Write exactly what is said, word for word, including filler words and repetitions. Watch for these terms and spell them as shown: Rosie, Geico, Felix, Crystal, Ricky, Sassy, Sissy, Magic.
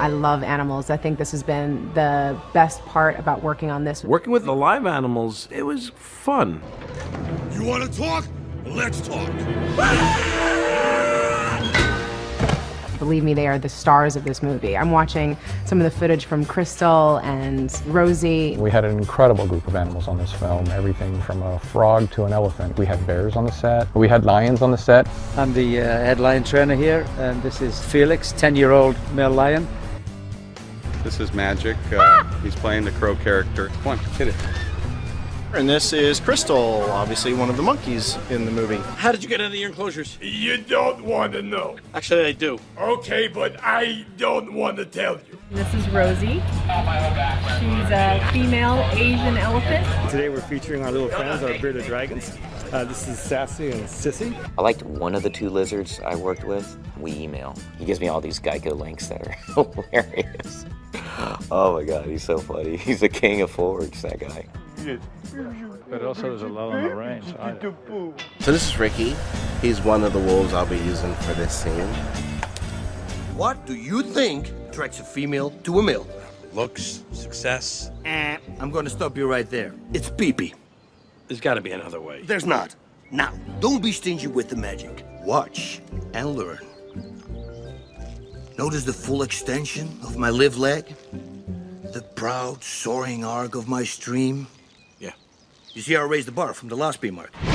I love animals. I think this has been the best part about working on this. Working with the live animals, it was fun. You want to talk? Let's talk. Believe me, they are the stars of this movie. I'm watching some of the footage from Crystal and Rosie. We had an incredible group of animals on this film, everything from a frog to an elephant. We had bears on the set. We had lions on the set. I'm the uh, head lion trainer here, and this is Felix, ten-year-old male lion. This is Magic. Uh, he's playing the crow character. Come on, hit it. And this is Crystal, obviously one of the monkeys in the movie. How did you get into your enclosures? You don't want to know. Actually, I do. Okay, but I don't want to tell you. This is Rosie. She's a female Asian elephant. Today we're featuring our little friends, our bearded dragons. Uh, this is Sassy and Sissy. I liked one of the two lizards I worked with. We email. He gives me all these Geico links that are hilarious. Oh my God, he's so funny. He's the king of forwards, that guy. But also there's a lot on the range. So this is Ricky. He's one of the wolves I'll be using for this scene. What do you think attracts a female to a male? Looks, success. Eh, I'm going to stop you right there. It's pee-pee. There's got to be another way. There's not. Now, don't be stingy with the magic. Watch and learn. Notice the full extension of my live leg? The proud, soaring arc of my stream? Yeah. You see how I raised the bar from the last beam mark?